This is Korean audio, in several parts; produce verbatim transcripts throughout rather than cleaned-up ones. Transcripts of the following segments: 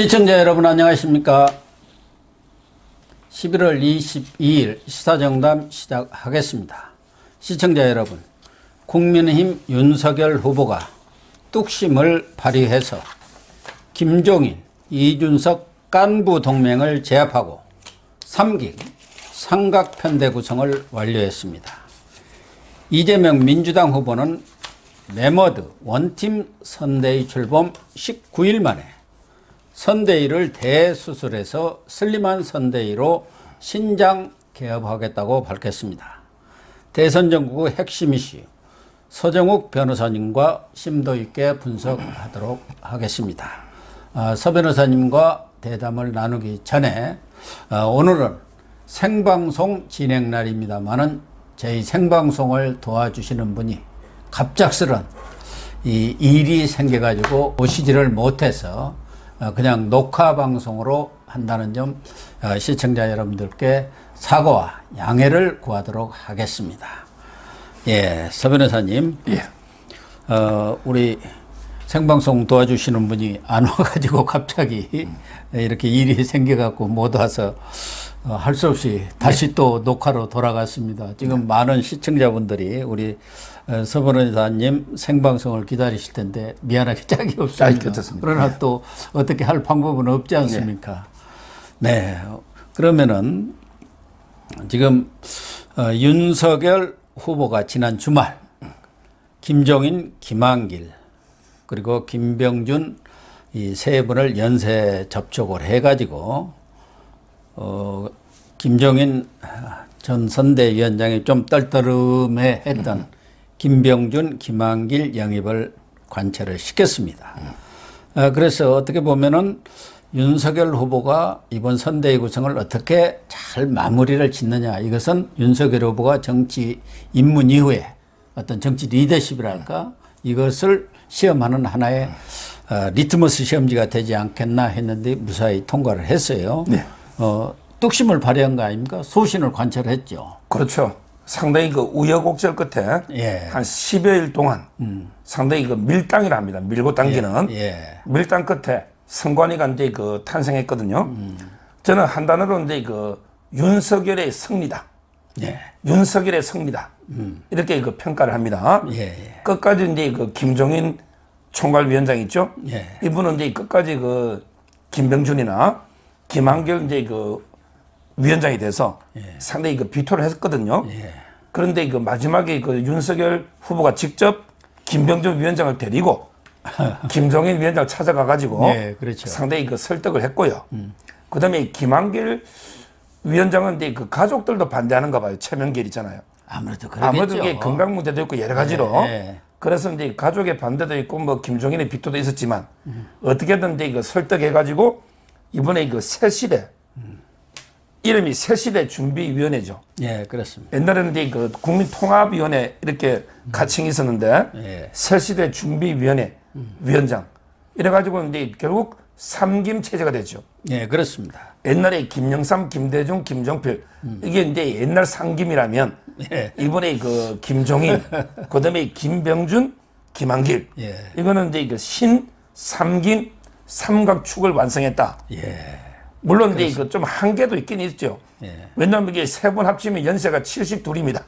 시청자 여러분 안녕하십니까. 십일월 이십이일 시사정담 시작하겠습니다. 시청자 여러분, 국민의힘 윤석열 후보가 뚝심을 발휘해서 김종인, 이준석 간부 동맹을 제압하고 삼 기 삼각편대 구성을 완료했습니다. 이재명 민주당 후보는 메머드 원팀 선대위 출범 십구일 만에 선대위를 대수술해서 슬림한 선대위로 신장 개업하겠다고 밝혔습니다. 대선 정국의 핵심 이슈 서정욱 변호사님과 심도 있게 분석하도록 하겠습니다. 어, 서 변호사님과 대담을 나누기 전에 어, 오늘은 생방송 진행 날입니다만은 저희 생방송을 도와주시는 분이 갑작스런 이 일이 생겨가지고 오시지를 못해서 그냥 녹화 방송으로 한다는 점 시청자 여러분들께 사과와 양해를 구하도록 하겠습니다. 예, 서 변호사님, 예. 어, 우리 생방송 도와주시는 분이 안 와가지고 갑자기 음. 이렇게 일이 생겨갖고 못 와서 어, 할 수 없이 다시 네. 또 녹화로 돌아갔습니다. 지금 네. 많은 시청자분들이 우리 서 변호사님 생방송을 기다리실 텐데 미안하게 짝이 없습니다. 그러나 또 어떻게 할 방법은 없지 않습니까? 네. 네. 그러면은 지금 어, 윤석열 후보가 지난 주말 김종인, 김한길 그리고 김병준 이 세 분을 연쇄 접촉을 해가지고 어, 김종인 전 선대위원장이 좀 떨떠름해 했던 음. 김병준, 김한길 영입을 관철을 시켰습니다. 음. 어, 그래서 어떻게 보면은 윤석열 후보가 이번 선대위 구성을 어떻게 잘 마무리를 짓느냐, 이것은 윤석열 후보가 정치 입문 이후에 어떤 정치 리더십이랄까 음. 이것을 시험하는 하나의 음. 어, 리트머스 시험지가 되지 않겠나 했는데 무사히 통과를 했어요. 네. 어, 뚝심을 발휘한 거 아닙니까? 소신을 관철했죠. 그렇죠. 상당히 그 우여곡절 끝에 예. 한 십여일 동안 음. 상당히 그 밀당이랍니다. 밀고 당기는 예. 예. 밀당 끝에 선관위가 이제 그 탄생했거든요. 음. 저는 한 단어로 이제 그 윤석열의 승리다. 예. 윤석열의 승리다. 음. 이렇게 그 평가를 합니다. 예. 끝까지 이제 그 김종인 총괄위원장 있죠. 예. 이분은 이제 끝까지 그 김병준이나 김한길 이제 그 위원장이 돼서 예. 상당히 그 비토를 했거든요. 예. 그런데 그 마지막에 그 윤석열 후보가 직접 김병준 위원장을 데리고 김종인 위원장 찾아가 가지고 예, 그렇죠. 상당히 그 설득을 했고요. 음. 그다음에 김한길 위원장은 이제 그 가족들도 반대하는가 봐요. 최명길 있잖아요. 아무래도 그렇겠죠. 아무래도 이게 건강 문제도 있고 여러 가지로. 예, 예. 그래서 이제 가족의 반대도 있고 뭐 김종인의 비토도 있었지만 음. 어떻게든 이제 그 설득해 가지고 이번에 그 새 시대 음. 이름이 새 시대 준비위원회죠. 예, 그렇습니다. 옛날에는 이제 그 국민통합위원회 이렇게 음. 가칭이 있었는데 예. 새 시대 준비위원회 음. 위원장 이래가지고 이제 결국 삼김 체제가 됐죠. 예, 그렇습니다. 옛날에 김영삼, 김대중, 김종필 음. 이게 이제 옛날 삼김이라면 예. 이번에 그 김종인, 그다음에 김병준, 김한길 예. 이거는 이제 그 신 삼김 삼각축을 완성했다. 예. 물론 그래서. 이제 그 좀 한계도 있긴 있죠. 예. 왜냐하면 이게 세 번 합치면 연세가 칠십이입니다.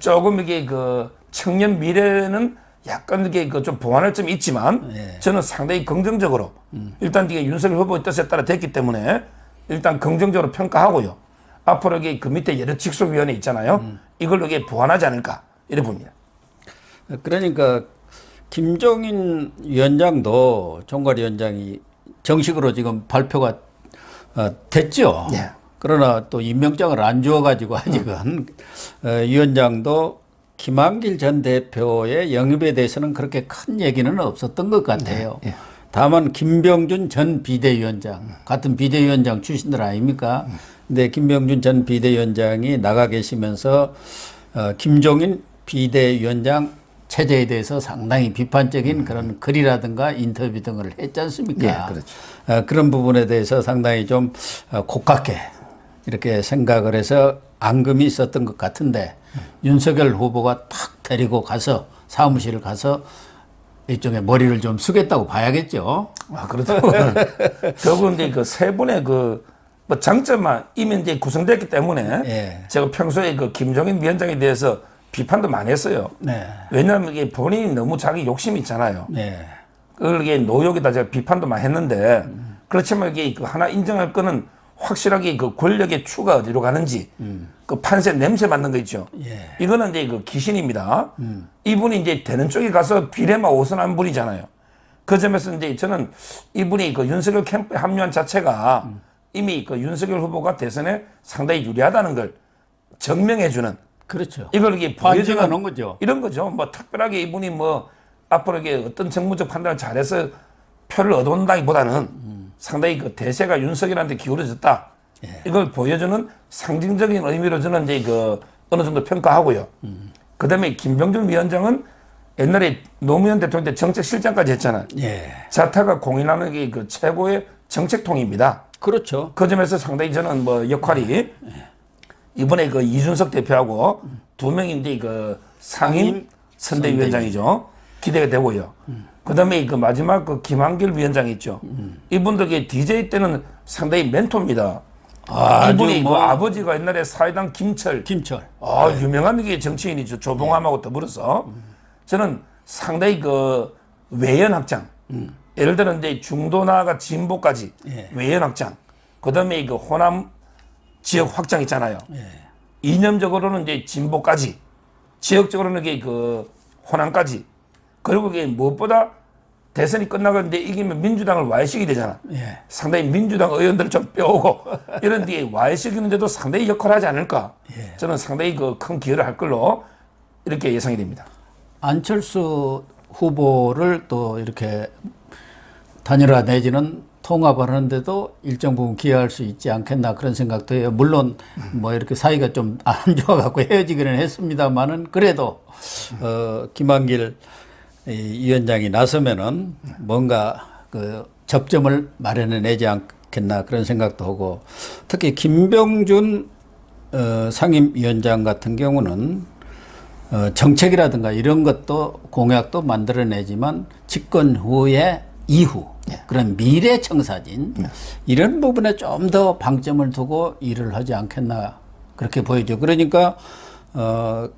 조금 이게 그 청년 미래는 약간 이게 그 좀 보완할 점이 있지만 예. 저는 상당히 긍정적으로 음. 일단 이게 윤석열 후보의 뜻에 따라 됐기 때문에 일단 긍정적으로 평가하고요. 앞으로 이게 그 밑에 여러 직속위원회 있잖아요. 음. 이걸로 이게 보완하지 않을까 이래 봅니다. 그러니까. 김종인 위원장도 총괄위원장이 정식으로 지금 발표가 어, 됐죠. 예. 그러나 또 임명장을 안 주어가지고 아직은 어, 위원장도 김한길 전 대표의 영입에 대해서는 그렇게 큰 얘기는 없었던 것 같아요. 예. 예. 다만 김병준 전 비대위원장 음. 같은 비대위원장 출신들 아닙니까? 음. 근데 김병준 전 비대위원장이 나가 계시면서 어, 김종인 비대위원장 체제에 대해서 상당히 비판적인 음. 그런 글이라든가 인터뷰 등을 했지 않습니까? 예, 그렇죠. 어, 그런 부분에 대해서 상당히 좀 어, 고깝게 이렇게 생각을 해서 앙금이 있었던 것 같은데 음. 윤석열 후보가 탁 데리고 가서 사무실을 가서 일종의 머리를 좀 숙였다고 봐야겠죠. 아, 그렇다고. 결국은 이제 그 세 분의 그 뭐 장점만 이미 이제 구성됐기 때문에 예. 제가 평소에 그 김종인 위원장에 대해서 비판도 많이 했어요. 네. 왜냐하면 이게 본인이 너무 자기 욕심이 있잖아요. 네. 그걸 이게 노욕이다 제가 비판도 많이 했는데 음. 그렇지만 이게 그 하나 인정할 거는 확실하게 그 권력의 추가 어디로 가는지 음. 그 판세 냄새 맡는 거 있죠. 예. 이거는 이제 그 기신입니다. 음. 이분이 이제 되는 쪽에 가서 비례만 오선한 분이잖아요. 그 점에서 이제 저는 이분이 그 윤석열 캠프에 합류한 자체가 음. 이미 그 윤석열 후보가 대선에 상당히 유리하다는 걸 증명해주는. 그렇죠. 이걸 이게 보여주는 놓은 거죠. 이런 거죠. 뭐 특별하게 이분이 뭐 앞으로 이게 어떤 정무적 판단을 잘해서 표를 얻어온다기보다는. 음. 상당히 그 대세가 윤석열한테 기울어졌다. 예. 이걸 보여주는 상징적인 의미로 저는 이제 그 어느 정도 평가하고요. 음. 그 다음에 김병준 위원장은 옛날에 노무현 대통령 때 정책실장까지 했잖아요. 예. 자타가 공인하는 게 그 최고의 정책통입니다. 그렇죠. 그 점에서 상당히 저는 뭐 역할이 예. 이번에 그 이준석 대표하고 음. 두 명인데 그 상임 선대위원장이죠. 기대가 되고요. 음. 그다음에 그 마지막 그 김한길 위원장 있죠. 음. 이분도 그 디제이 때는 상당히 멘토입니다. 아, 이분이 뭐... 그 아버지가 옛날에 사회당 김철. 김철. 아, 네. 유명한 게 정치인이죠. 조봉암하고 네. 더불어서 음. 저는 상당히 그 외연 확장. 음. 예를 들어 이제 중도나가 진보까지 네. 외연 확장. 그다음에 그 호남 지역 확장 있잖아요. 네. 이념적으로는 이제 진보까지, 지역적으로는 이게 그 호남까지. 그리고 이게 무엇보다 대선이 끝나고 이제 이기면 민주당을 와해시키게 되잖아. 예. 상당히 민주당 의원들을 좀 빼오고 이런 데 와해시키는데도 상당히 역할을 하지 않을까. 예. 저는 상당히 그 큰 기여를 할 걸로 이렇게 예상이 됩니다. 안철수 후보를 또 이렇게 단일화 내지는 통합하는데도 일정 부분 기여할 수 있지 않겠나 그런 생각도 해요. 물론 뭐 이렇게 사이가 좀 안 좋아갖고 헤어지기는 했습니다만은 그래도 어, 김한길 이 위원장이 나서면은 뭔가 그 접점을 마련해내지 않겠나 그런 생각도 하고, 특히 김병준 어, 상임위원장 같은 경우는 어, 정책이라든가 이런 것도 공약도 만들어내지만 집권 후에 이후 네. 그런 미래 청사진 네. 이런 부분에 좀 더 방점을 두고 일을 하지 않겠나 그렇게 보이죠. 그러니까 어,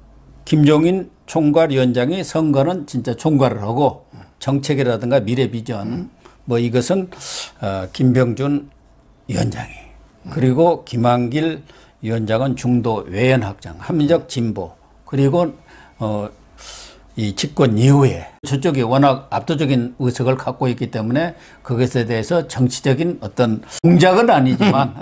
김종인 총괄위원장이 선거는 진짜 총괄을 하고 정책이라든가 미래 비전 뭐 이것은 어, 김병준 위원장이 그리고 김한길 위원장은 중도 외연 확장, 합리적 진보 그리고 어, 이 집권 이후에 저쪽이 워낙 압도적인 의석을 갖고 있기 때문에 그것에 대해서 정치적인 어떤 공작은 아니지만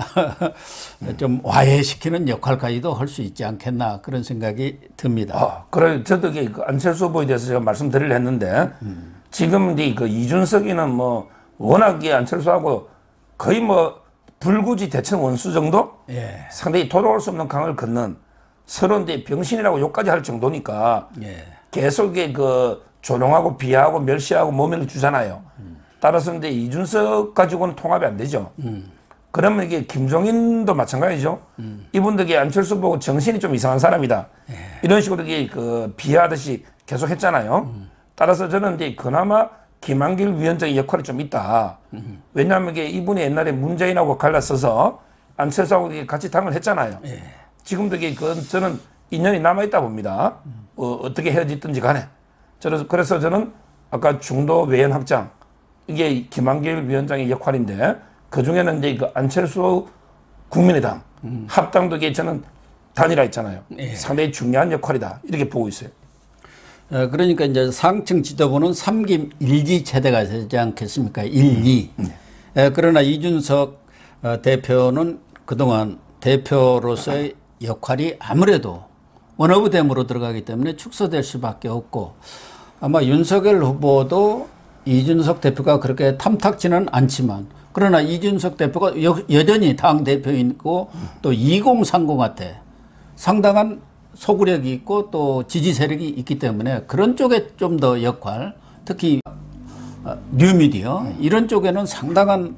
좀 와해시키는 역할까지도 할 수 있지 않겠나 그런 생각이 듭니다. 아, 그래 저도 그 안철수 후보에 대해서 제가 말씀드리려 했는데 음. 지금 이제 그 이준석이는 뭐 워낙에 안철수하고 거의 뭐 불구지 대천 원수 정도 예. 상당히 돌아올 수 없는 강을 걷는 서로 이제 병신이라고 욕까지 할 정도니까. 예. 계속 그 조롱하고 비하하고 멸시하고 모멸을 주잖아요. 음. 따라서 이제 이준석 가지고는 통합이 안 되죠. 음. 그러면 이게 김종인도 마찬가지죠. 음. 이분들이 안철수 보고 정신이 좀 이상한 사람이다. 예. 이런 식으로 그 비하하듯이 계속 했잖아요. 음. 따라서 저는 이제 그나마 김한길 위원장의 역할이 좀 있다. 음. 왜냐하면 이분이 옛날에 문재인하고 갈라서서 안철수하고 같이 당을 했잖아요. 예. 지금도 그 저는 인연이 남아있다 봅니다. 음. 어, 어떻게 헤어지든지 간에. 저는 그래서 저는 아까 중도 외연 확장, 이게 김한길 위원장의 역할인데, 그중에는 이제 그 안철수 국민의당, 음. 합당도 이게 저는 단일화 했잖아요. 예. 상당히 중요한 역할이다. 이렇게 보고 있어요. 어, 그러니까 이제 상층 지도부는 삼김 일지 체대가 되지 않겠습니까? 일, 이. 음. 예. 그러나 이준석 대표는 그동안 대표로서의 역할이 아무래도 원오브댐으로 들어가기 때문에 축소될 수밖에 없고, 아마 윤석열 후보도 이준석 대표가 그렇게 탐탁지는 않지만 그러나 이준석 대표가 여, 여전히 당 대표이고 또 이공삼공한테 상당한 소구력이 있고 또 지지 세력이 있기 때문에 그런 쪽에 좀 더 역할, 특히 뉴미디어 이런 쪽에는 상당한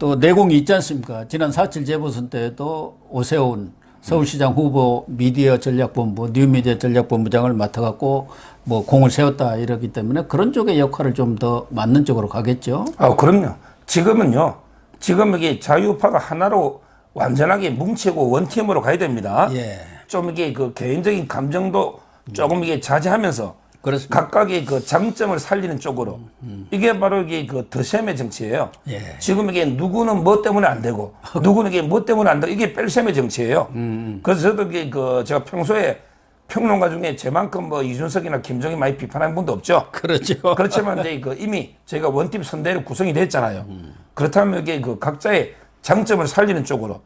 또 내공이 있지 않습니까? 지난 사칠 재보선 때도 오세훈 서울시장 후보 미디어 전략본부, 뉴미디어 전략본부장을 맡아갖고 뭐 공을 세웠다 이러기 때문에 그런 쪽의 역할을 좀 더 맞는 쪽으로 가겠죠. 아, 그럼요. 지금은요. 지금 이게 자유파가 하나로 완전하게 뭉치고 원팀으로 가야 됩니다. 예. 좀 이게 그 개인적인 감정도 조금 이게 자제하면서 그렇습니다. 각각의 그 장점을 살리는 쪽으로 음. 이게 바로 이게 그 더셈의 정치예요. 예. 지금 이게 누구는 뭐 때문에 안 되고 누구는 이게 뭐 때문에 안 되고 이게 뺄셈의 정치예요. 음. 그래서 저도 이게 그 제가 평소에 평론가 중에 제만큼 뭐 이준석이나 김종인 많이 비판한 분도 없죠. 그렇죠. 그렇지만 이제 그 이미 저희가 원팀 선대로 구성이 됐잖아요. 음. 그렇다면 이게 그 각자의 장점을 살리는 쪽으로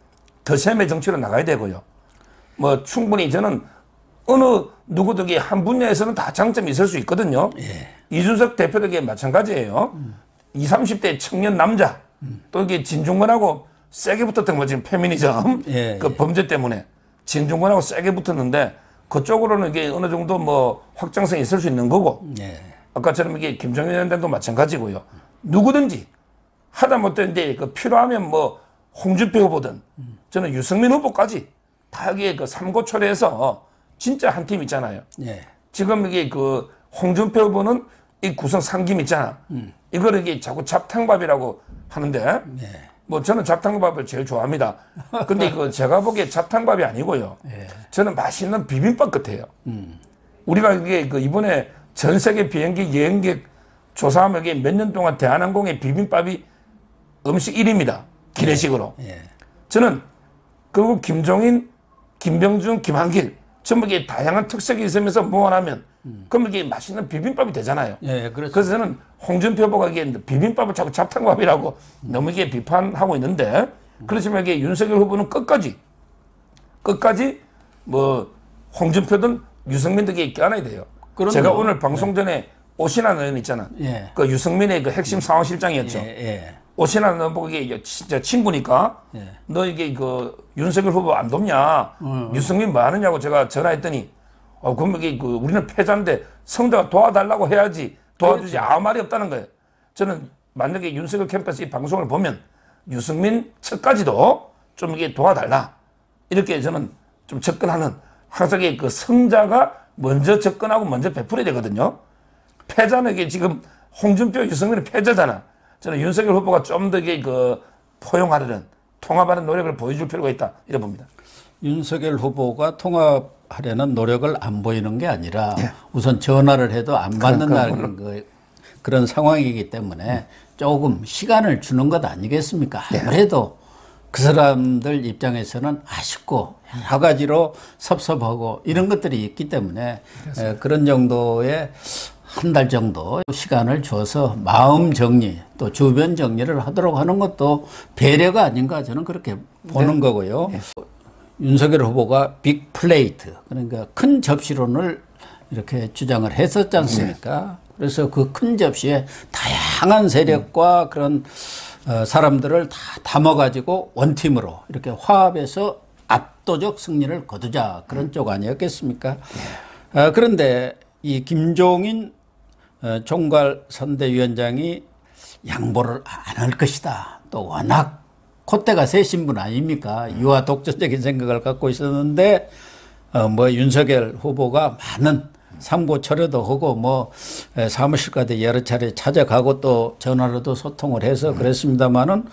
더셈의 정치로 나가야 되고요. 뭐 충분히 저는 어느 누구도 한 분야에서는 다 장점이 있을 수 있거든요. 예. 이준석 대표도 마찬가지예요. 음. 이십, 삼십 대 청년 남자 음. 또 이게 진중권하고 세게 붙었던 거 지금 페미니즘 예. 그 예. 범죄 때문에 진중권하고 세게 붙었는데 그쪽으로는 이게 어느 정도 뭐 확장성이 있을 수 있는 거고 예. 아까처럼 이게 김종인 위원장도 마찬가지고요. 누구든지 하다못해 이제 그 필요하면 뭐 홍준표 후보든 음. 저는 유승민 후보까지 다 여기에 그 삼고초려해서 진짜 한 팀 있잖아요. 예. 지금 이게 그 홍준표 후보는 이 구성 삼김 있잖아. 음. 이걸 이게 자꾸 잡탕밥이라고 하는데 예. 뭐 저는 잡탕밥을 제일 좋아합니다. 근데 그 제가 보기에 잡탕밥이 아니고요. 예. 저는 맛있는 비빔밥 같아요. 음. 우리가 이게 그 이번에 전 세계 비행기 여행객 조사하면 이게 몇 년 동안 대한항공의 비빔밥이 음식 일 위입니다. 기내식으로. 예. 예. 저는 그리고 김종인, 김병준, 김한길 전부 이게 다양한 특색이 있으면서 모아나면 음. 그럼 이게 맛있는 비빔밥이 되잖아요. 예, 그렇죠. 그래서 저는 홍준표 후보가 이게 비빔밥을 자꾸 잡탕밥이라고 음. 너무 이게 비판하고 있는데 음. 그렇지만 이게 윤석열 후보는 끝까지 끝까지 뭐 홍준표든 유승민도 이게 껴안아야 돼요. 그럼요. 제가 오늘 방송 전에 예. 오신환 의원 있잖아. 예. 그 유승민의 그 핵심 상황실장이었죠. 예, 예. 오신환 후보가 이게 진짜 친구니까 예. 너 이게 그 윤석열 후보 안 돕냐? 음, 유승민 뭐 하느냐고 제가 전화했더니 어, 그럼 이게 그 우리는 패자인데 성대가 도와달라고 해야지 도와주지 그렇지. 아무 말이 없다는 거예요. 저는 만약에 윤석열 캠퍼스 이 방송을 보면 유승민 측까지도 좀 이게 도와달라 이렇게 저는 좀 접근하는 항상 그 승자가 먼저 접근하고 먼저 베풀어야 되거든요. 패자는 이게 지금 홍준표, 유승민은 패자잖아. 저는 윤석열 후보가 좀 더 그 포용하려는 통합하는 노력을 보여줄 필요가 있다 이래 봅니다. 윤석열 후보가 통합하려는 노력을 안 보이는 게 아니라 예. 우선 전화를 해도 안 받는다는 그, 그런 상황이기 때문에 음. 조금 시간을 주는 것 아니겠습니까? 예. 아무래도 그 사람들 입장에서는 아쉽고 여러 가지로 섭섭하고 이런 것들이 있기 때문에 에, 그런 정도의 한 달 정도 시간을 줘서 마음 정리 또 주변 정리를 하도록 하는 것도 배려가 아닌가 저는 그렇게 보는 네. 거고요. 예. 윤석열 후보가 빅 플레이트 그러니까 큰 접시론을 이렇게 주장을 했었지 않습니까? 예. 그래서 그 큰 접시에 다양한 세력과 음. 그런 어, 사람들을 다 담아가지고 원팀으로 이렇게 화합해서 압도적 승리를 거두자 그런 음. 쪽 아니었겠습니까? 예. 어, 그런데 이 김종인 어, 총괄선대위원장이 양보를 안 할 것이다. 또 워낙 콧대가 세신 분 아닙니까? 음. 유아 독재적인 생각을 갖고 있었는데 어, 뭐 윤석열 후보가 많은 삼고초려도 하고 뭐 에, 사무실까지 여러 차례 찾아가고 또 전화로도 소통을 해서 음. 그랬습니다마는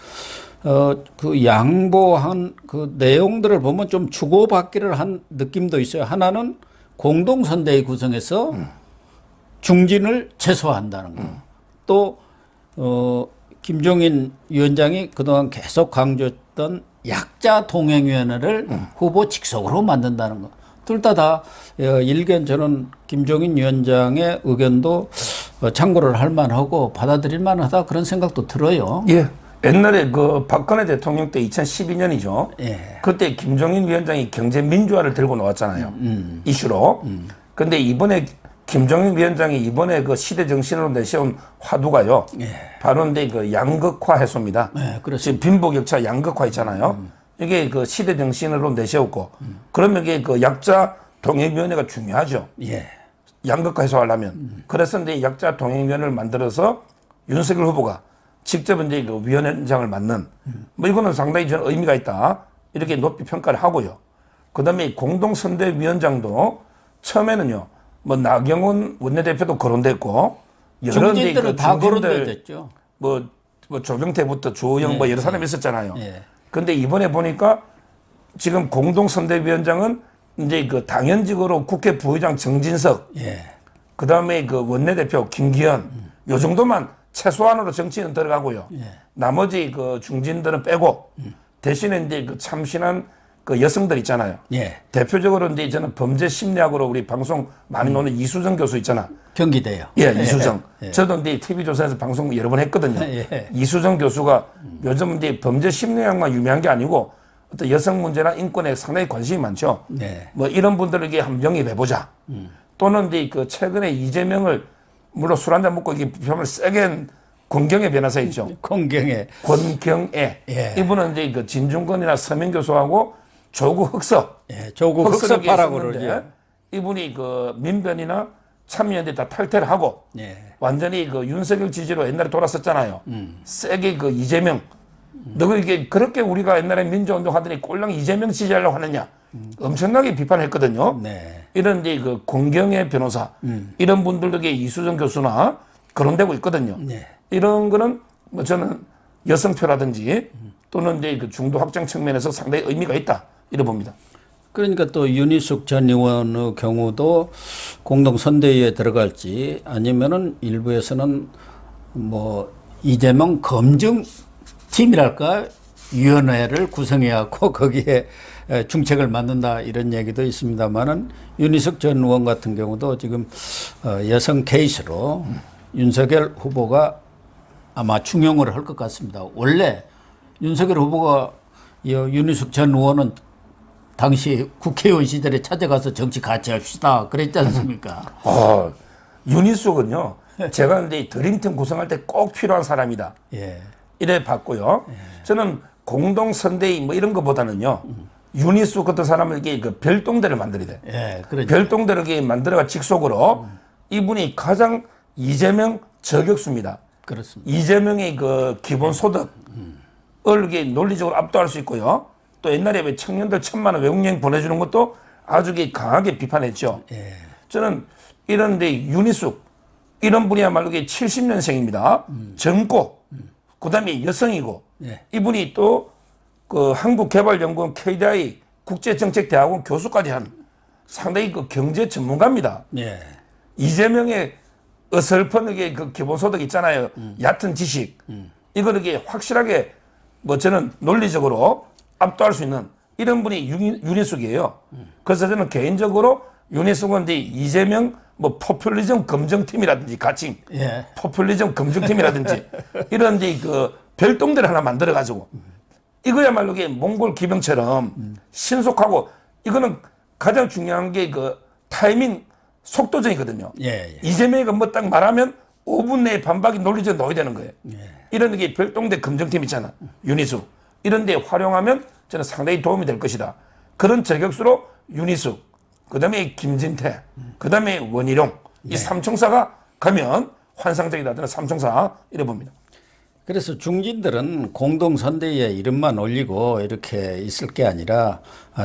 어, 그 양보한 그 내용들을 보면 좀 주고받기를 한 느낌도 있어요. 하나는 공동선대위 구성에서 음. 중진을 최소화한다는 거. 음. 또 어, 김종인 위원장이 그동안 계속 강조했던 약자 동행위원회를 음. 후보 직속으로 만든다는 거. 둘 다 다 일견 저는 김종인 위원장의 의견도 참고를 할 만하고 받아들일 만하다 그런 생각도 들어요. 예. 옛날에 그 박근혜 대통령 때 이천십이 년이죠. 예. 그때 김종인 위원장이 경제 민주화를 들고 나왔잖아요. 음. 이슈로. 음. 근데 이번에 김종인 위원장이 이번에 그 시대 정신으로 내세운 화두가요. 예. 바로 근데 그 양극화 해소입니다. 예, 그렇습니다. 지금 빈부격차 양극화 있잖아요. 음. 이게 그 시대 정신으로 내세웠고, 음. 그러면 이게 그 약자 동행위원회가 중요하죠. 예. 양극화 해소하려면. 음. 그래서 이제 약자 동행위원회를 만들어서 윤석열 후보가 직접 이제 그 위원장을 맡는 뭐 이거는 상당히 저는 의미가 있다 이렇게 높이 평가를 하고요. 그 다음에 공동선대위원장도 처음에는요, 뭐 나경원 원내대표도 거론됐고, 여러 중진들은 다 거론됐죠. 뭐, 뭐 조경태부터 주호영 네, 뭐 여러 사람이 네. 있었잖아요. 그런데 네. 이번에 보니까 지금 공동선대위원장은 이제 그 당연직으로 국회 부의장 정진석, 예. 그 다음에 그 원내대표 김기현, 음. 요 정도만 최소한으로 정치는 들어가고요. 예. 나머지 그 중진들은 빼고, 음. 대신에 이제 그 참신한 그 여성들 있잖아요. 예. 대표적으로 이제 저는 범죄 심리학으로 우리 방송 많이 노는 음. 이수정 교수 있잖아. 경기대요. 예, 이수정. 예. 저도 이제 티비조선에서 방송 여러 번 했거든요. 예. 이수정 교수가 음. 요즘 이제 범죄 심리학만 유명한 게 아니고, 어떤 여성 문제나 인권에 상당히 관심이 많죠. 네. 뭐 이런 분들에게 한번 영입해보자. 음. 또는 이제 그 최근에 이재명을 물론 술 한잔 먹고 이게 표현을 세게 권경애 변호사 있죠. 권경애. 권경애. 예. 이분은 이제 그 진중권이나 서명 교수하고 조국 흑석. 예. 조국 흑석파라고 그러죠. 이분이 그 민변이나 참여연대 다 탈퇴를 하고 예. 완전히 그 윤석열 지지로 옛날에 돌았었잖아요. 음. 세게 그 이재명. 너 이게 그렇게 우리가 옛날에 민주운동 하더니 꼴랑 이재명 지지하려고 하느냐 엄청나게 비판했거든요. 네. 이런 이제 그 권경애 변호사 음. 이런 분들에게 이수정 교수나 거론되고 있거든요. 네. 이런 거는 뭐 저는 여성표라든지 또는 이제 그 중도 확장 측면에서 상당히 의미가 있다 이래 봅니다. 그러니까 또 윤희숙 전 의원의 경우도 공동 선대위에 들어갈지 아니면은 일부에서는 뭐 이재명 검증 팀이랄까 위원회를 구성해갖고 거기에 중책을 만든다 이런 얘기도 있습니다만은 윤희숙 전 의원 같은 경우도 지금 여성 케이스로 음. 윤석열 후보가 아마 중용을 할 것 같습니다. 원래 윤석열 후보가 윤희숙 전 의원은 당시 국회의원 시절에 찾아가서 정치 같이 합시다 그랬지 않습니까? 어, 윤희숙은요 제가 근데 드림팀 구성할 때 꼭 필요한 사람이다. 예. 이래 봤고요. 예. 저는 공동선대위 뭐 이런 것보다는요. 음. 유니스 같은 사람을 이게 그 별동대를 만들어야 돼. 예, 그렇죠. 별동대를 만들어가 직속으로 음. 이분이 가장 이재명 저격수입니다. 그렇습니다. 이재명의 그 기본소득을 예. 음. 논리적으로 압도할 수 있고요. 또 옛날에 청년들 천만 원 외국여행 보내주는 것도 아주 강하게 비판했죠. 예. 저는 이런데 유니스 이런 분이야말로 칠십 년생입니다. 음. 젊고 그 다음에 여성이고, 예. 이분이 또, 그, 한국개발연구원 케이디아이 국제정책대학원 교수까지 한 상당히 그 경제 전문가입니다. 예. 이재명의 어설픈 그 기본소득 있잖아요. 음. 얕은 지식. 음. 이걸 이게 확실하게 뭐 저는 논리적으로 압도할 수 있는 이런 분이 윤, 윤희숙이에요. 음. 그래서 저는 개인적으로 윤희숙은 이제 이재명 뭐 포퓰리즘 검증팀이라든지 같이 예. 포퓰리즘 검증팀이라든지 이런 데 그 별동대를 하나 만들어 가지고 이거야말로 이게 몽골 기병처럼 음. 신속하고 이거는 가장 중요한 게 그 타이밍 속도전이거든요. 예, 예. 이재명이 뭐 딱 말하면 오 분 내에 반박이 논리적으로 넣어야 되는 거예요. 예. 이런 게 별동대 검증팀 있잖아. 윤희수 이런 데 활용하면 저는 상당히 도움이 될 것이다. 그런 저격수로 윤희수 그 다음에 김진태, 음. 그 다음에 원희룡 예. 이 삼총사가 가면 환상적이다. 저는 삼총사 이래 봅니다. 그래서 중진들은 공동선대위에 이름만 올리고 이렇게 있을 게 아니라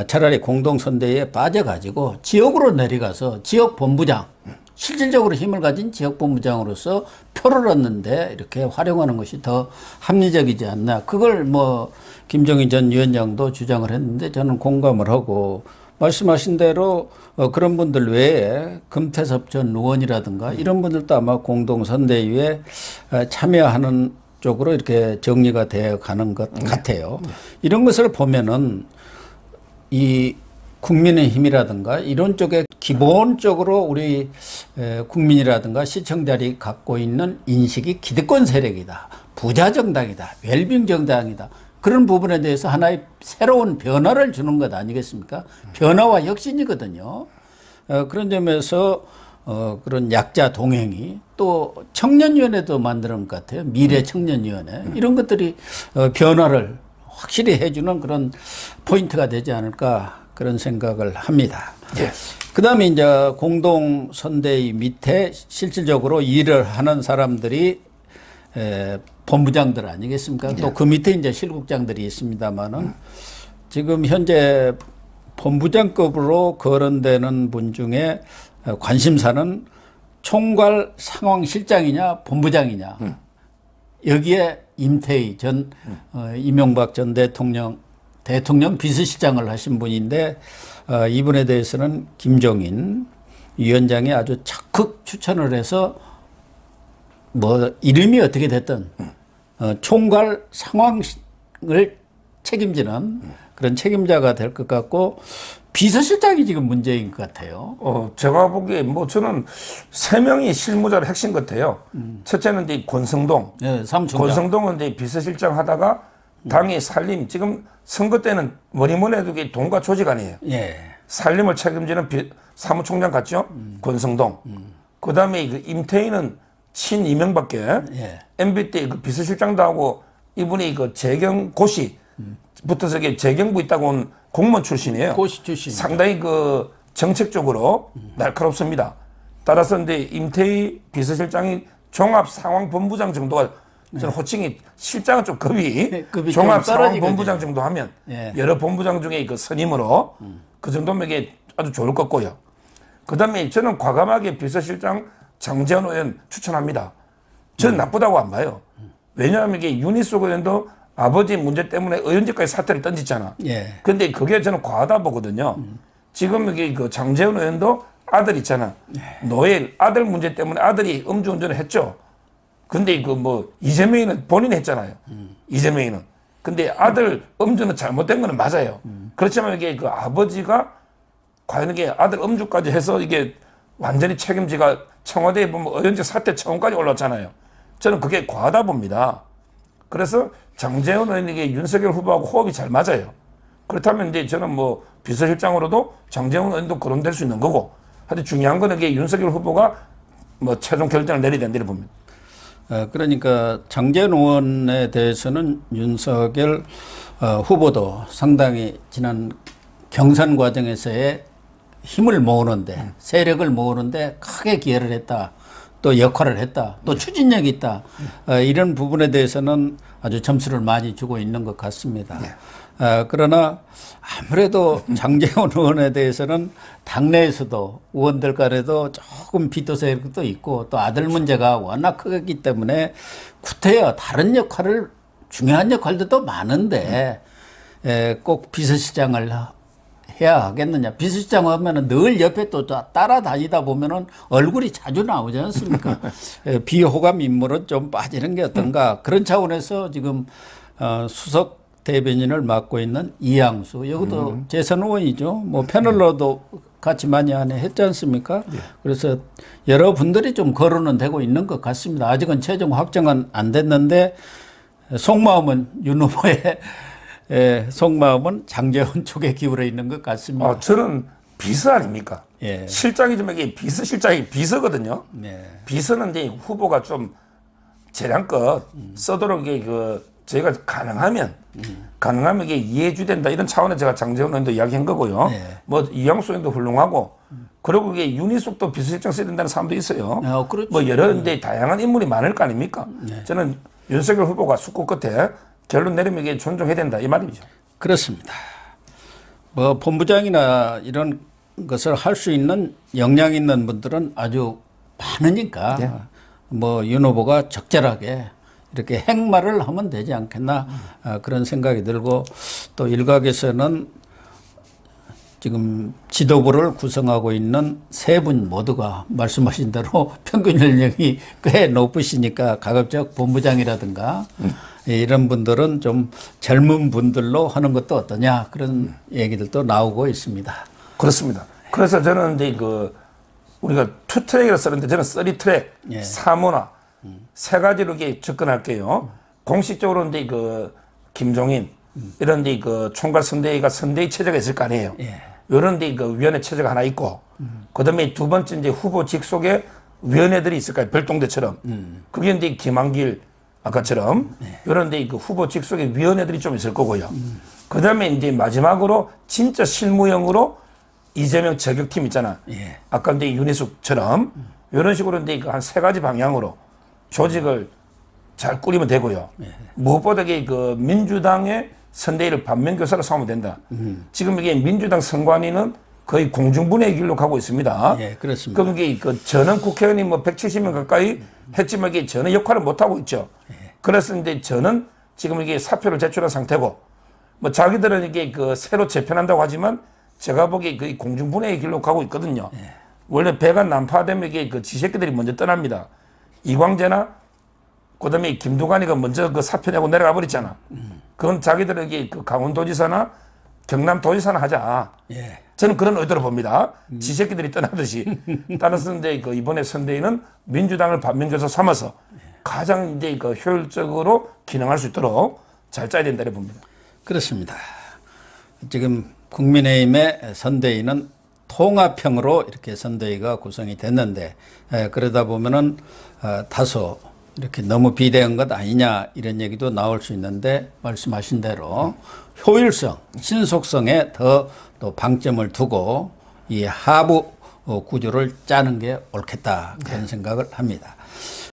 차라리 공동선대위에 빠져가지고 지역으로 내려가서 지역본부장, 음. 실질적으로 힘을 가진 지역본부장으로서 표를 얻는데 이렇게 활용하는 것이 더 합리적이지 않나. 그걸 뭐 김종인 전 위원장도 주장을 했는데 저는 공감을 하고 말씀하신 대로 그런 분들 외에 금태섭 전 의원이라든가 이런 분들도 아마 공동선대위에 참여하는 쪽으로 이렇게 정리가 되어 가는 것 같아요. 이런 것을 보면은 이 국민의힘이라든가 이런 쪽에 기본적으로 우리 국민이라든가 시청자들이 갖고 있는 인식이 기득권 세력이다. 부자 정당이다. 웰빙 정당이다. 그런 부분에 대해서 하나의 새로운 변화를 주는 것 아니겠습니까? 변화와 혁신이거든요. 어, 그런 점에서 어, 그런 약자 동행이 또 청년위원회도 만드는 것 같아요. 미래 청년위원회 이런 것들이 어, 변화를 확실히 해주는 그런 포인트가 되지 않을까 그런 생각을 합니다. 예. 그 다음에 이제 공동선대위 밑에 실질적으로 일을 하는 사람들이 에, 본부장들 아니겠습니까? 네. 또 그 밑에 이제 실국장들이 있습니다만은 음. 지금 현재 본부장급으로 거론되는 분 중에 관심사는 총괄 상황실장이냐 본부장이냐. 음. 여기에 임태희 전 음. 어, 이명박 전 대통령 대통령 비서실장을 하신 분인데 어, 이분에 대해서는 김종인 위원장이 아주 적극 추천을 해서 뭐 이름이 어떻게 됐든 음. 어, 총괄 상황을 책임지는 음. 그런 책임자가 될 것 같고, 비서실장이 지금 문제인 것 같아요. 어, 제가 보기에 뭐 저는 세 명이 실무자로 핵심 같아요. 음. 첫째는 이제 권성동. 네, 삼총장. 권성동은 이제 비서실장 하다가 당의 살림, 지금 선거 때는 뭐니 뭐니 해도 돈과 조직 아니에요. 예. 살림을 책임지는 비, 사무총장 같죠? 음. 권성동. 음. 그 다음에 그 임태희는 친 이명밖에. 예. 엠비 때 그 비서실장도 하고, 이분이 그 재경 고시 음. 붙어서 재경부 있다고 온 공무원 출신이에요. 고시 출신. 상당히 그 정책적으로 음. 날카롭습니다. 따라서 이제 임태희 비서실장이 종합상황본부장 정도가, 저는 네. 호칭이 실장은 좀 급이, 네, 급이 종합상황본부장 정도 하면 네. 여러 본부장 중에 그 선임으로 음. 그 정도면 이게 아주 좋을 것 같고요. 그 다음에 저는 과감하게 비서실장 장제원 의원 추천합니다. 저는 음. 나쁘다고 안 봐요. 왜냐하면 이게 윤희숙 의원도 아버지 문제 때문에 의원직까지 사퇴를 던졌잖아. 예. 근데 그게 저는 과하다 보거든요. 음. 지금 여기 그 장제원 의원도 아들 있잖아. 예. 노예 아들 문제 때문에 아들이 음주운전을 했죠. 근데 그 뭐 이재명이는 본인이 했잖아요. 음. 이재명이는. 근데 아들 음주는 잘못된 거는 맞아요. 음. 그렇지만 이게 그 아버지가 과연 이게 아들 음주까지 해서 이게 완전히 책임지가 청와대에 보면 의원직 사퇴 청원까지 올랐잖아요. 저는 그게 과하다 봅니다. 그래서 장제원 의원에게 윤석열 후보하고 호흡이 잘 맞아요. 그렇다면 이제 저는 뭐 비서실장으로도 장제원 의원도 거론될 수 있는 거고, 하여튼 중요한 건 이게 윤석열 후보가 뭐 최종 결정을 내려야 된다고 봅니다. 그러니까 장제원 의원에 대해서는 윤석열 후보도 상당히 지난 경선 과정에서의 힘을 모으는데, 세력을 모으는데 크게 기여를 했다. 또 역할을 했다. 또 추진력이 있다. 어, 이런 부분에 대해서는 아주 점수를 많이 주고 있는 것 같습니다. 어, 그러나 아무래도 장제원 의원에 대해서는 당내에서도 의원들 간에도 조금 비토 세력도 있고, 또 아들 문제가 워낙 크기 때문에 구태여 다른 역할을, 중요한 역할도 또 많은데 에, 꼭 비서실장을 해야 하겠느냐. 비서실장 하면은 늘 옆에 또 따라다니다 보면은 얼굴이 자주 나오지 않습니까? 비호감 인물은 좀 빠지는 게 어떤가. 그런 차원에서 지금 어, 수석 대변인을 맡고 있는 이양수, 여기도 음. 재선 의원이죠. 뭐 패널로도 같이 많이 안에 했지 않습니까? 예. 그래서 여러분들이 좀 거론은 되고 있는 것 같습니다. 아직은 최종 확정은 안 됐는데 속마음은 윤 후보의 예, 속마음은 장제원 쪽에 기울어 있는 것 같습니다. 아, 저는 비서 아닙니까? 예. 실장이 좀 이게 비서실장이 비서거든요. 예. 비서는 이제 후보가 좀 재량껏 음. 써도록 이게 그 저희가 가능하면 음. 가능하면 이게 이해주된다, 이런 차원에 제가 장제원 의원도 이야기한 거고요. 예. 뭐 이양수 의원도 훌륭하고 음. 그리고 이게 윤희숙도 비서실장 써야 된다는 사람도 있어요. 아, 그렇죠. 뭐 여러 음. 데 다양한 인물이 많을 거 아닙니까? 예. 저는 윤석열 후보가 숙고 끝에 결론 내리면 이게 존중해야 된다, 이 말이죠. 그렇습니다. 뭐 본부장이나 이런 것을 할 수 있는 역량 있는 분들은 아주 많으니까 네. 뭐 윤 후보가 적절하게 이렇게 행말을 하면 되지 않겠나 음. 그런 생각이 들고, 또 일각에서는 지금 지도부를 구성하고 있는 세 분 모두가 말씀하신 대로 평균 연령이 꽤 높으시니까 가급적 본부장이라든가 음. 이런 분들은 좀 젊은 분들로 하는 것도 어떠냐, 그런 음. 얘기들도 나오고 있습니다. 그렇습니다. 그래서 저는 이제 그 우리가 투 트랙이라고 쓰는데 저는 쓰리 트랙, 예. 사문화 음. 세 가지로 이렇게 접근할게요. 음. 공식적으로 이제 그 김종인 음. 이런 데 그 총괄 선대위가 선대위 체제가 있을 거 아니에요. 예. 이런 데 그 위원회 체제가 하나 있고, 음. 그다음에 두 번째 이제 후보 직속에 위원회들이 있을 거예요. 별동대처럼. 음. 그게 이제 김한길 아까처럼 네. 이런 데 그 후보 직속에 위원회들이 좀 있을 거고요. 음. 그 다음에 이제 마지막으로 진짜 실무형으로 이재명 저격팀 있잖아. 예. 아까 이제 윤희숙처럼 음. 이런 식으로 이제 한 세 가지 방향으로 조직을 잘 꾸리면 되고요. 예. 무엇보다 그 민주당의 선대위를 반면교사로 삼으면 된다. 음. 지금 이게 민주당 선관위는 거의 공중분해 길로 가고 있습니다. 예, 그렇습니다. 그럼 이게 그 전원 국회의원이 뭐 백칠십 명 가까이 했지만 이게 전혀 역할을 못 하고 있죠. 예. 그래서 이제 저는 지금 이게 사표를 제출한 상태고, 뭐 자기들은 이게 그 새로 재편한다고 하지만 제가 보기에 그 공중분해의 길로 가고 있거든요. 예. 원래 배가 난파되면 이게 그 지새끼들이 먼저 떠납니다. 이광재나 그다음에 김두관이가 먼저 그 사표 내고 내려가 버렸잖아. 음. 그건 자기들에게 그 강원도지사나 경남도지사나 하자. 예. 저는 그런 의도로 봅니다. 음. 지새끼들이 떠나듯이. 따라서 이제 그 이번에 선대위는 민주당을 반면교사 삼아서 예. 가장 이제 그 효율적으로 기능할 수 있도록 잘 짜야 된다고 봅니다. 그렇습니다. 지금 국민의힘의 선대위는 통합형으로 이렇게 선대위가 구성이 됐는데 에, 그러다 보면은 어, 다소 이렇게 너무 비대한 것 아니냐 이런 얘기도 나올 수 있는데 말씀하신 대로 효율성, 신속성에 더 또 방점을 두고 이 하부 구조를 짜는 게 옳겠다 그런 네. 생각을 합니다.